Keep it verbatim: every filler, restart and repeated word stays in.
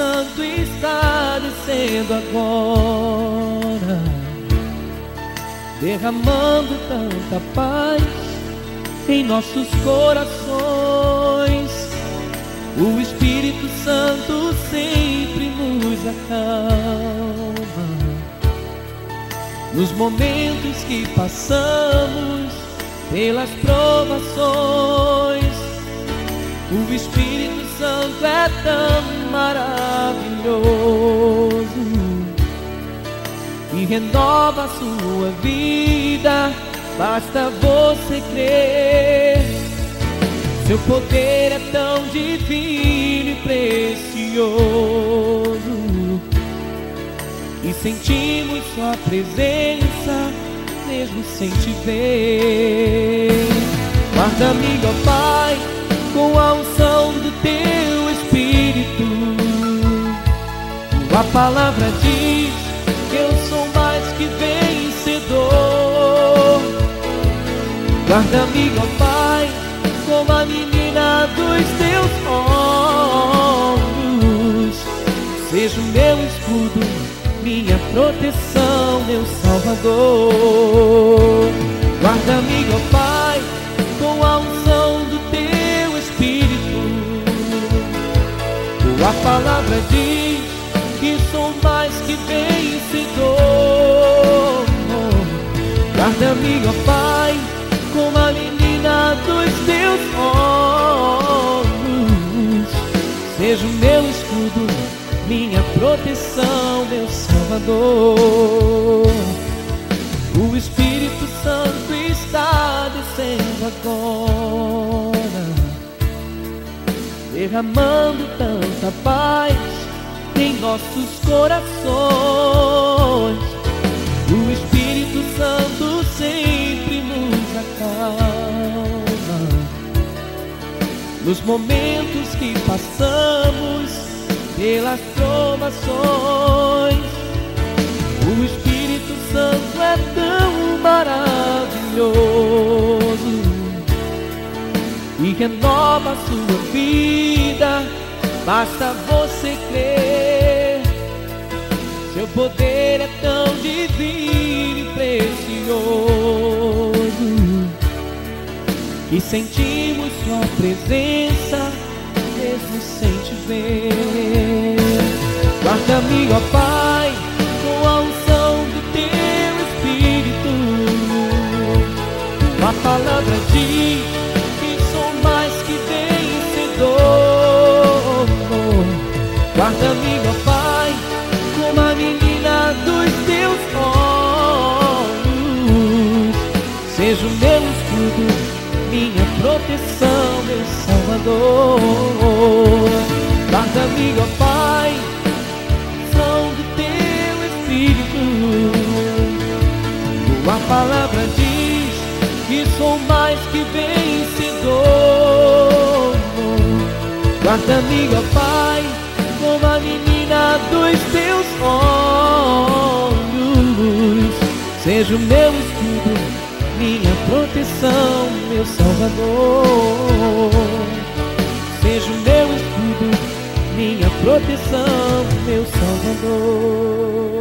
Santo está descendo agora, derramando tanta paz em nossos corações. O Espírito Santo sempre nos acalma nos momentos que passamos pelas provações. O Espírito Santo é tão maravilhoso e renova a sua vida. Basta você crer. Seu poder é tão divino e precioso, e sentimos sua presença mesmo sem te ver. Guarda-me, ó Pai, com a unção do teu Espírito. Tua palavra diz que eu sou mais que vencedor. Guarda-me, ó Pai, como a menina dos teus ombros. Seja o meu escudo, minha proteção, meu Salvador. Guarda-me, ó Pai, com a unção do teu Espírito. Tua palavra diz que sou mais que vencedor. Guarda-me, ó Pai, como a menina dos teus olhos. Seja o meu escudo, minha proteção, meu Salvador. O Espírito Santo está descendo agora, derramando tanta paz em nossos corações. O Espírito Santo sempre nos acalma nos momentos que passamos pelas provações. O Espírito Santo é tão maravilhoso e renova a sua vida. Basta você crer. Seu poder é tão divino e precioso, e sentimos sua presença mesmo sem te ver. Guarda-me, ó Pai, com a unção do teu Espírito. Tua palavra diz que sou mais que vencedor. Guarda-me, ó Pai, como a menina dos teus olhos. Seja o meu escudo, minha proteção, meu Salvador. Guarda-me, ó Pai, são do teu Espírito. Tua palavra diz que sou mais que vencedor. Guarda-me, ó Pai, como a menina dos teus olhos. Seja o meu escudo, minha proteção, meu Salvador. Seja o meu escudo, minha proteção, meu Salvador.